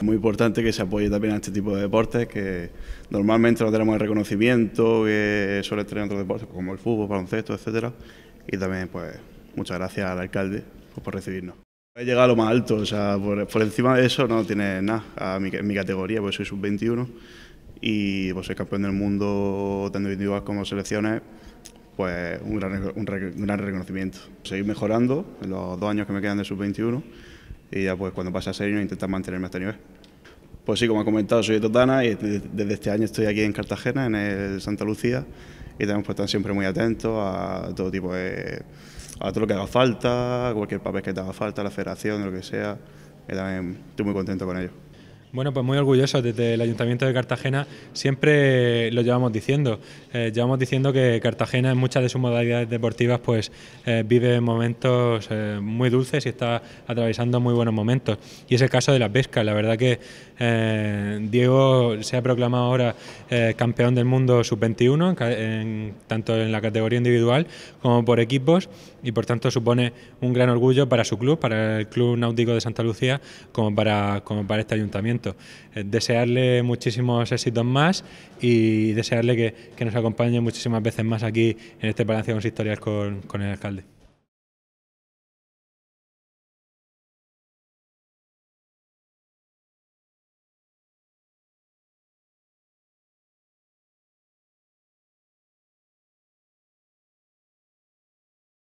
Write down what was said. Muy importante que se apoye también a este tipo de deportes, que normalmente no tenemos el reconocimiento que suele tener otros deportes, como el fútbol, baloncesto, etcétera. Y también, pues, muchas gracias al alcalde por recibirnos. He llegado a lo más alto, o sea, por encima de eso no tiene nada. En mi categoría, pues soy sub-21 y pues soy campeón del mundo tanto individual como selecciones, pues un gran reconocimiento. Seguir mejorando en los 2 años que me quedan de sub-21 y ya pues cuando pase a senior intentar mantenerme a este nivel. Pues sí, como ha comentado, soy de Totana y desde este año estoy aquí en Cartagena, en el Santa Lucía, y tenemos que estar siempre muy atentos a todo tipo de... a todo lo que haga falta, a cualquier papel que te haga falta, a la federación, lo que sea, y también estoy muy contento con ello. Bueno, pues muy orgulloso. Desde el Ayuntamiento de Cartagena siempre lo llevamos diciendo. Que Cartagena en muchas de sus modalidades deportivas pues vive momentos muy dulces y está atravesando muy buenos momentos. Y es el caso de la pesca. La verdad que Diego se ha proclamado ahora campeón del mundo sub-21, tanto en la categoría individual como por equipos, y por tanto supone un gran orgullo para su club, para el Club Náutico de Santa Lucía, como para este ayuntamiento. Desearle muchísimos éxitos más y desearle que nos acompañe muchísimas veces más aquí en este Palacio Consistorial con el alcalde.